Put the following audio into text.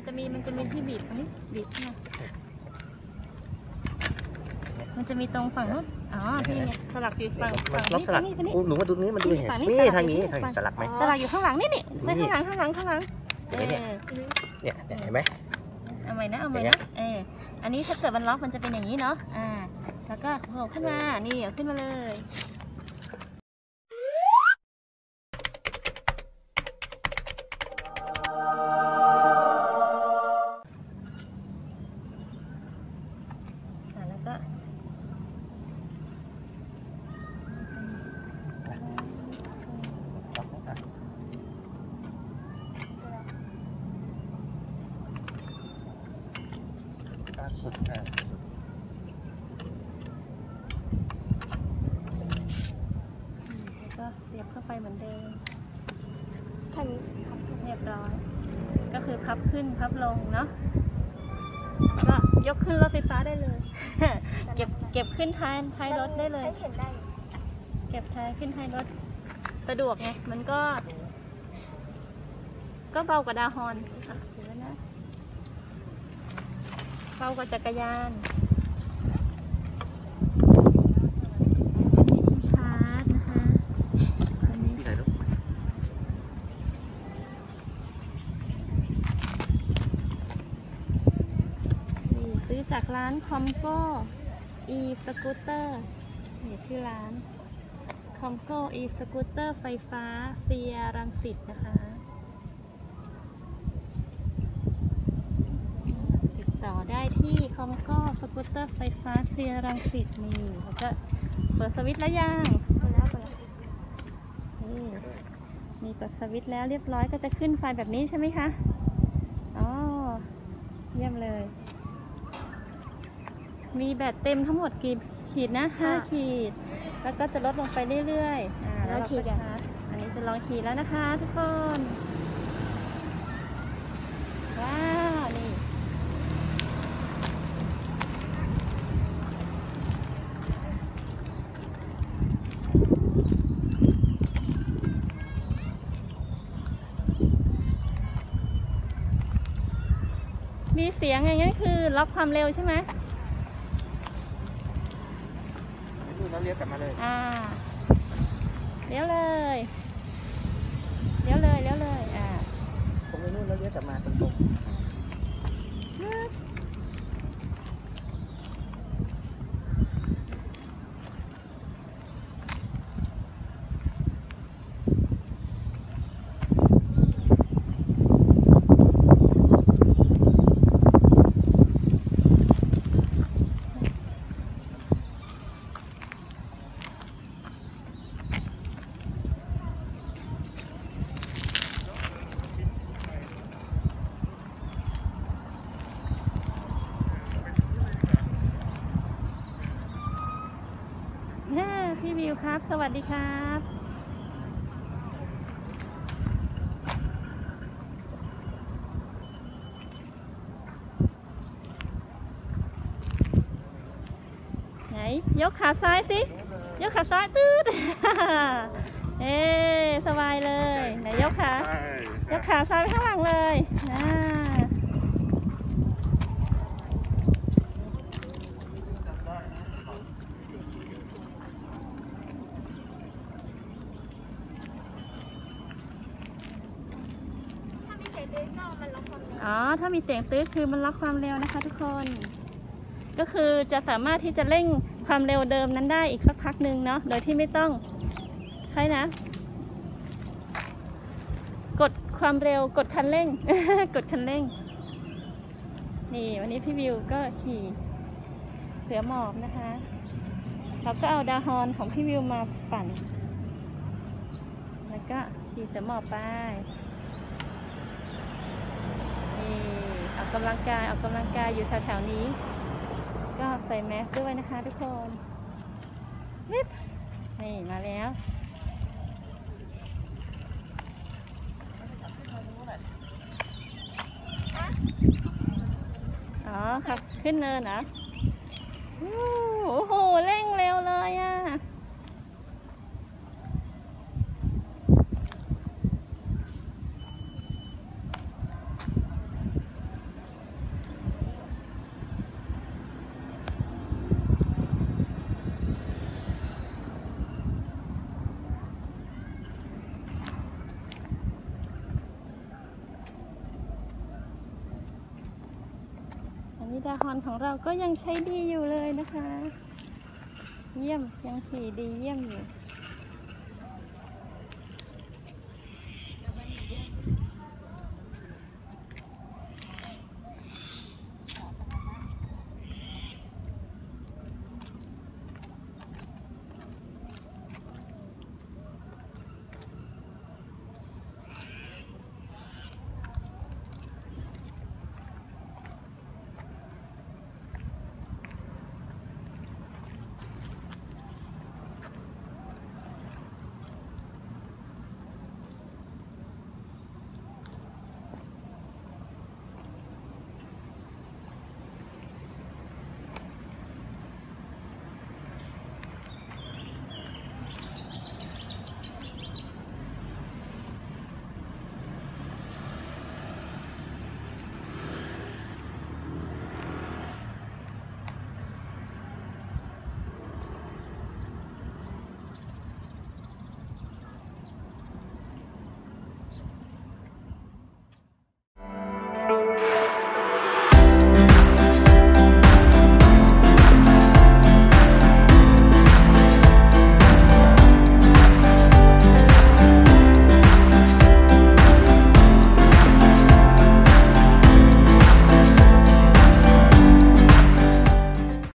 มันจะมีที่บีบไหมบีบนะมันจะมีตรงฝั่งนู้นอ๋อที่เนี่ยสลักอยู่ฝั่งนี้สลักหนูมาดูนี้มันดูเห็นนี่ทางนี้ทางสลักไหมสลักอยู่ข้างหลังนี่ข้างหลังเนี่ยเห็นไหมเอาใหม่นะอันนี้ถ้าเกิดมันล็อกมันจะเป็นอย่างนี้เนาะแล้วก็โผล่ขึ้นมานี่ขึ้นมาเลยแล้วก็สุดแน่ก็เสียบเข้าไปเหมือนเดิมแค่นี้เรียบร้อยก็คือพับขึ้นพับลงเนาะก็ยกขึ้นรถไฟฟ้าได้เลยเก็บขึ้นท้ายรถได้เลยเก็บขึ้นท้ายรถสะดวกไงมันก็เบากว่าดาฮอนถือว่านะเบากว่าจักรยานชาร์จนะคะอันนี้ซื้อจากร้าน Comco e-scooter นี่ชื่อร้าน Comco e-scooter ไฟฟ้าเซียรังสิตนะคะติดต่อได้ที่ Comco scooter ไฟฟ้าเซียรังสิตนี่แล้วก็เปิดสวิตช์แล้วยังนี่เปิดสวิตช์แล้วเรียบร้อยก็จะขึ้นไฟแบบนี้ใช่ไหมคะอ๋อเยี่ยมเลยมีแบตเต็มทั้งหมดกี่ขีดนะ5 ขีดแล้วก็จะลดลงไปเรื่อยๆแล้วเราจะชาร์จอันนี้จะลองขี่แล้วนะคะทุกคนว้าวนี่มีเสียงอย่างนั้นคือล็อกความเร็วใช่ไหมแล้วเลี้ยวกลับมาเลยเลี้ยวเลยตรงไปนู่นแล้วเลี้ยวกลับมาตรงพี่วิวครับสวัสดีครับไหนยกขาซ้ายสิยกขาซ้ายตืด สบายเลยไหนยกขาซ้ายไปข้างหลังเลยอ๋อถ้ามีเสียงตื้อคือมันล็อกความเร็วนะคะทุกคนก็คือจะสามารถที่จะเร่งความเร็วเดิมนั้นได้อีกสักพักหนึ่งเนาะโดยที่ไม่ต้องใช่นะกดความเร็วกดคันเร่ง กดคันเร่งนี่วันนี้พี่วิวก็ขี่เสือหมอบนะคะแล้วก็เอาดาฮอนของพี่วิวมาปั่นแล้วก็ขี่เสือหมอบไปออกกำลังกายอยู่แถวๆนี้ก็ใส่แมสด้วยนะคะทุกคนวิบนี่มาแล้วอ๋อขับขึ้นเนินเหรอโอ้โหเร่งเร็วเลยอ่ะ นิดาฮอนของเราก็ยังใช้ดีอยู่เลยนะคะเยี่ยมยังขี่ดีเยี่ยมอยู่